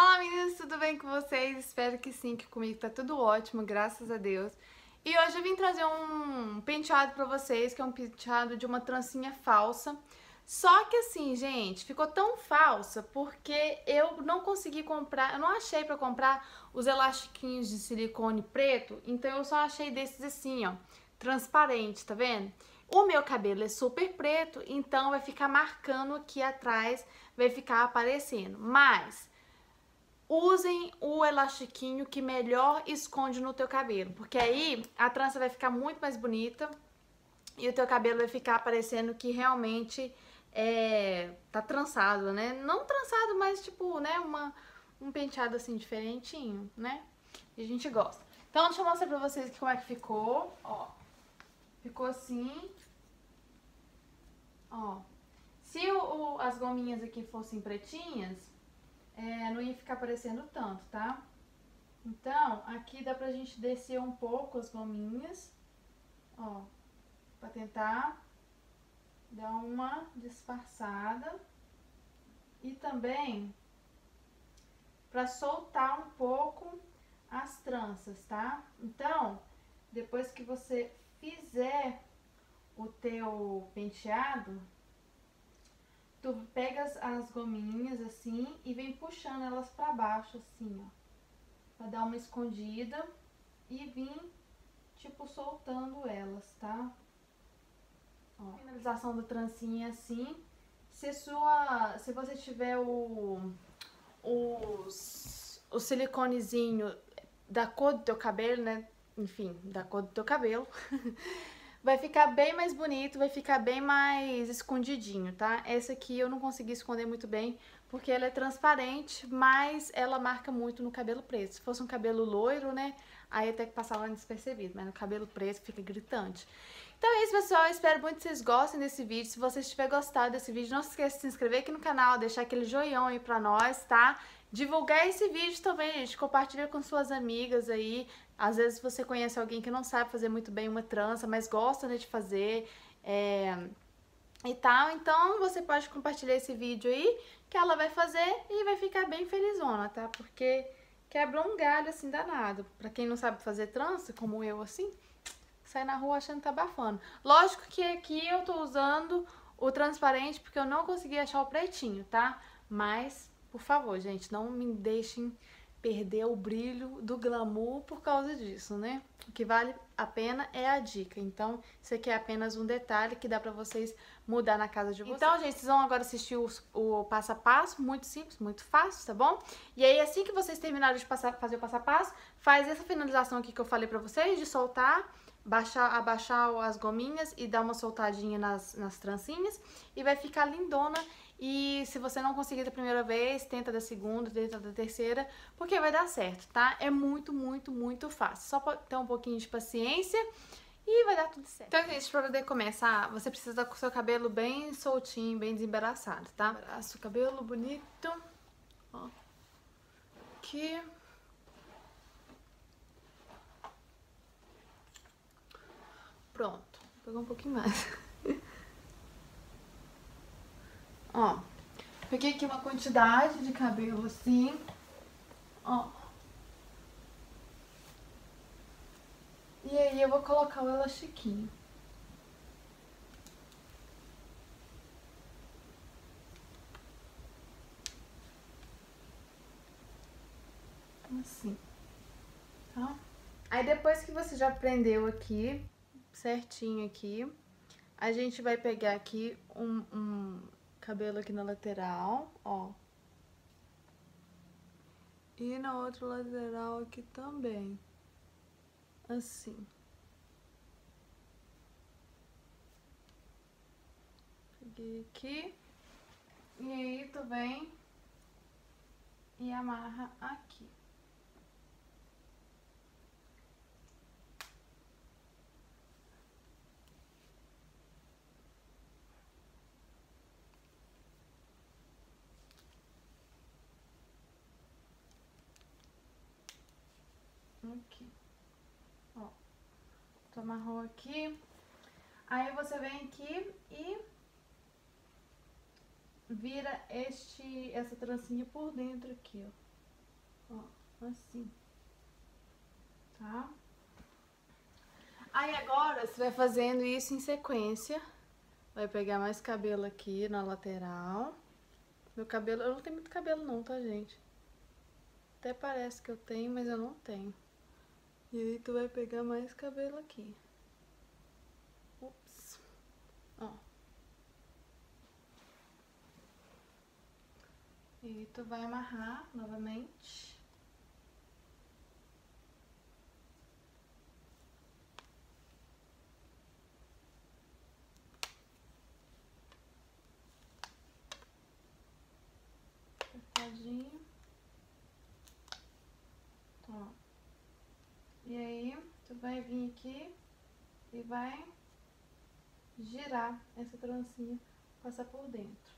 Olá meninas, tudo bem com vocês? Espero que sim, que comigo tá tudo ótimo, graças a Deus. E hoje eu vim trazer um penteado pra vocês, que é um penteado de uma trancinha falsa. Só que assim, gente, ficou tão falsa porque eu não consegui comprar, eu não achei pra comprar os elastiquinhos de silicone preto, então eu só achei desses assim, ó, transparente, tá vendo? O meu cabelo é super preto, então vai ficar marcando aqui atrás, vai ficar aparecendo, mas usem o elastiquinho que melhor esconde no teu cabelo, porque aí a trança vai ficar muito mais bonita e o teu cabelo vai ficar parecendo que realmente tá trançado, né? Não trançado, mas tipo, né, um penteado assim diferentinho, né? E a gente gosta. Então deixa eu mostrar pra vocês como é que ficou, ó. Ficou assim, ó. Se as gominhas aqui fossem pretinhas, não ia ficar aparecendo tanto, tá? Então, aqui dá pra gente descer um pouco as gominhas, ó, pra tentar dar uma disfarçada. E também pra soltar um pouco as tranças, tá? Então, depois que você fizer o teu penteado, tu pega as gominhas assim e vem puxando elas pra baixo assim, ó, pra dar uma escondida e vim, tipo, soltando elas, tá? Ó, a finalização da trancinha assim. Se você tiver o siliconezinho da cor do teu cabelo, né? Enfim, da cor do teu cabelo... Vai ficar bem mais bonito, vai ficar bem mais escondidinho, tá? Essa aqui eu não consegui esconder muito bem, porque ela é transparente, mas ela marca muito no cabelo preto. Se fosse um cabelo loiro, né, aí até que passava despercebido, mas no cabelo preto fica gritante. Então é isso, pessoal. Eu espero muito que vocês gostem desse vídeo. Se vocês tiverem gostado desse vídeo, não se esqueça de se inscrever aqui no canal, deixar aquele joinha aí pra nós, tá? Divulgar esse vídeo também, gente, compartilha com suas amigas aí. Às vezes você conhece alguém que não sabe fazer muito bem uma trança, mas gosta, né, de fazer e tal. Então você pode compartilhar esse vídeo aí, que ela vai fazer e vai ficar bem felizona, tá? Porque quebra um galho assim danado. Pra quem não sabe fazer trança, como eu assim, sai na rua achando que tá abafando. Lógico que aqui eu tô usando o transparente porque eu não consegui achar o pretinho, tá? Mas... por favor, gente, não me deixem perder o brilho do glamour por causa disso, né? O que vale a pena é a dica. Então, isso aqui é apenas um detalhe que dá pra vocês mudar na casa de vocês. Então, gente, vocês vão agora assistir o passo a passo, muito simples, muito fácil, tá bom? E aí, assim que vocês terminarem de fazer o passo a passo, faz essa finalização aqui que eu falei pra vocês, de soltar, abaixar as gominhas e dar uma soltadinha nas trancinhas e vai ficar lindona. E se você não conseguir da primeira vez, tenta da segunda, tenta da terceira, porque vai dar certo, tá? É muito, muito, muito fácil. Só ter um pouquinho de paciência e vai dar tudo certo. Então, gente, pra poder começar, você precisa estar com o seu cabelo bem soltinho, bem desembaraçado, tá? Embaraça o cabelo bonito. Ó. Aqui. Pronto. Vou pegar um pouquinho mais. Ó, peguei aqui uma quantidade de cabelo assim, ó. E aí eu vou colocar o elastiquinho. Assim, tá? Aí depois que você já prendeu aqui, certinho aqui, a gente vai pegar aqui um cabelo aqui na lateral, ó, e na outra lateral aqui também, assim. Peguei aqui, e aí tu vem e amarra aqui. Aqui, ó, tu amarrou aqui, aí você vem aqui e vira essa trancinha por dentro aqui, ó. ó, assim, tá? Aí agora você vai fazendo isso em sequência, vai pegar mais cabelo aqui na lateral. Meu cabelo, eu não tenho muito cabelo não, tá, gente? Até parece que eu tenho, mas eu não tenho. E aí tu vai pegar mais cabelo aqui. Ups. Ó. E tu vai amarrar novamente. Apertadinho. Ó. E aí, tu vai vir aqui e vai girar essa trancinha, passar por dentro.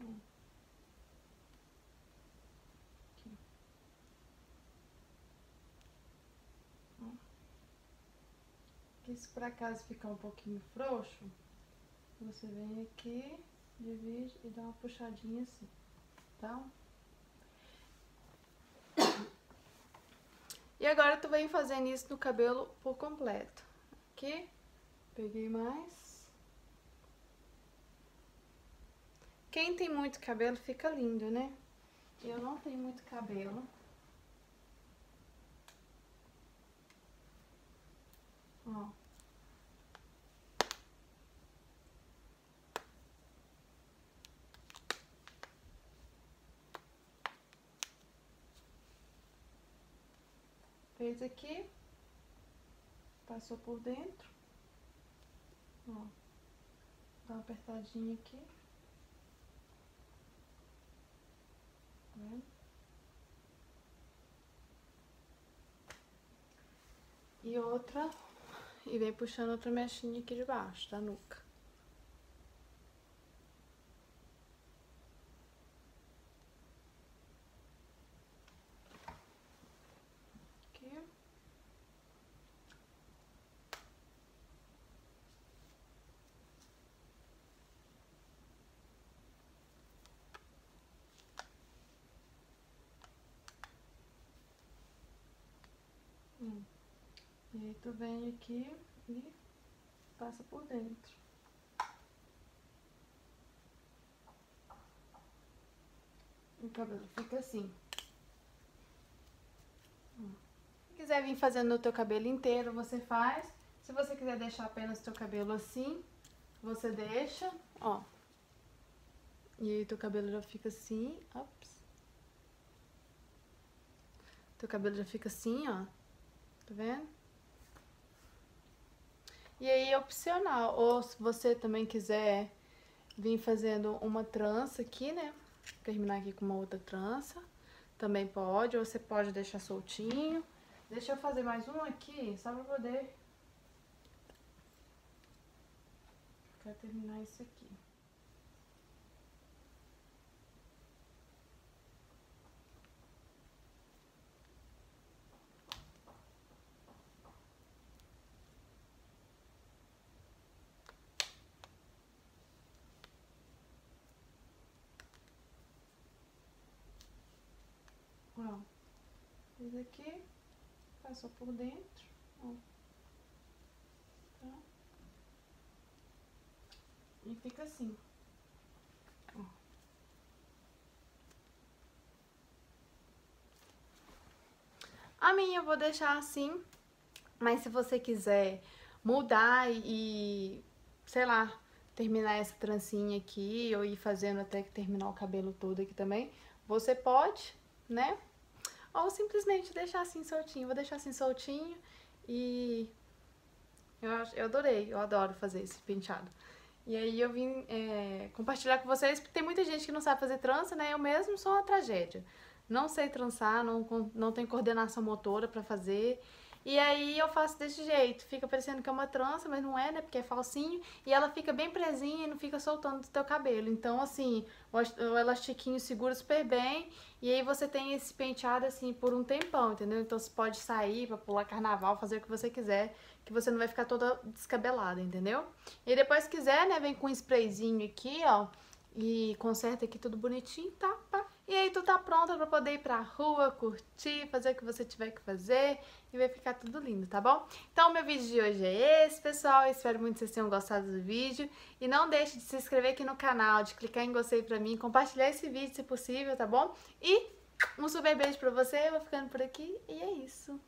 Ó. Que se por acaso ficar um pouquinho frouxo, você vem aqui, divide e dá uma puxadinha assim, tá? E agora tu vem fazendo isso no cabelo por completo. Aqui, peguei mais. Quem tem muito cabelo fica lindo, né? Eu não tenho muito cabelo. Ó. Fez aqui, passou por dentro, ó, dá uma apertadinha aqui, tá vendo? E outra. E vem puxando outra mechinha aqui de baixo, da nuca. Aqui. E aí tu vem aqui e passa por dentro. O cabelo fica assim. Se quiser vir fazendo o teu cabelo inteiro, você faz. Se você quiser deixar apenas teu cabelo assim, você deixa, ó. E aí teu cabelo já fica assim, ops. Teu cabelo já fica assim, ó. Tá vendo? E aí é opcional, ou se você também quiser vir fazendo uma trança aqui, né? Terminar aqui com uma outra trança, também pode, ou você pode deixar soltinho. Deixa eu fazer mais um aqui, só pra poder terminar isso aqui. Fiz aqui, passou por dentro, ó, tá? E fica assim, ó. A minha eu vou deixar assim, mas se você quiser mudar e, sei lá, terminar essa trancinha aqui, ou ir fazendo até que terminar o cabelo todo aqui também, você pode, né? Ou simplesmente deixar assim soltinho. Vou deixar assim soltinho e eu adorei, eu adoro fazer esse penteado. E aí eu vim compartilhar com vocês, porque tem muita gente que não sabe fazer trança, né? Eu mesmo sou uma tragédia. Não sei trançar, não tenho coordenação motora pra fazer. E aí eu faço desse jeito. Fica parecendo que é uma trança, mas não é, né? Porque é falsinho. E ela fica bem presinha e não fica soltando do teu cabelo. Então, assim, o elastiquinho segura super bem. E aí você tem esse penteado, assim, por um tempão, entendeu? Então você pode sair pra pular carnaval, fazer o que você quiser. Que você não vai ficar toda descabelada, entendeu? E depois, se quiser, né? Vem com um sprayzinho aqui, ó. E conserta aqui tudo bonitinho, tá? E aí tu tá pronta pra poder ir pra rua, curtir, fazer o que você tiver que fazer e vai ficar tudo lindo, tá bom? Então meu vídeo de hoje é esse, pessoal. Eu espero muito que vocês tenham gostado do vídeo. E não deixe de se inscrever aqui no canal, de clicar em gostei pra mim, compartilhar esse vídeo se possível, tá bom? E um super beijo pra você, eu vou ficando por aqui e é isso.